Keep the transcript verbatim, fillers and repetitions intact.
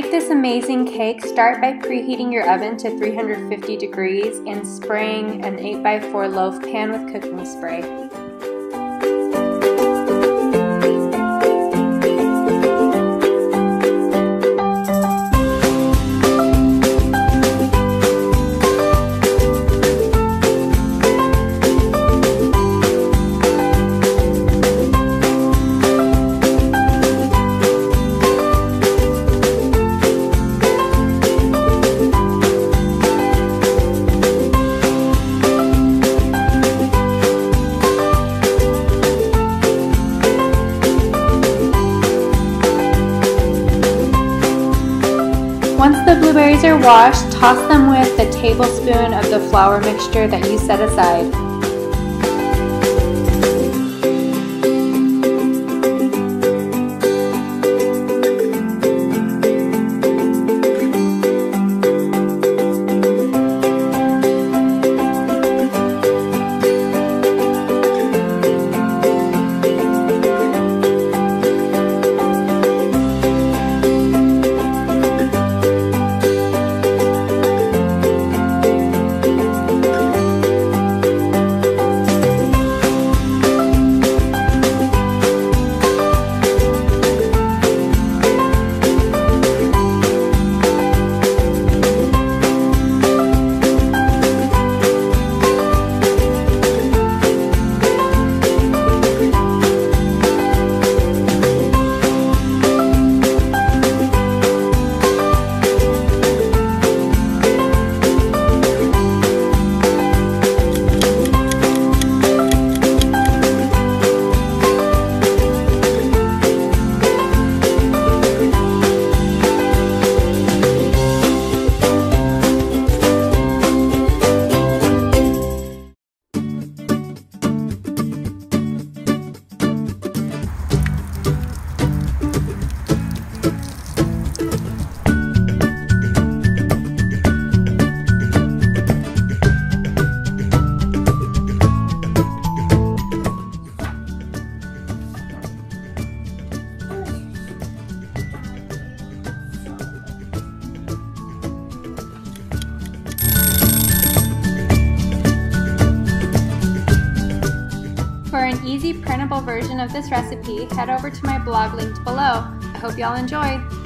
make this amazing cake, start by preheating your oven to three hundred fifty degrees and spraying an eight by four loaf pan with cooking spray. Once the blueberries are washed, toss them with a tablespoon of the flour mixture that you set aside. For an easy printable version of this recipe, head over to my blog linked below. I hope y'all enjoy!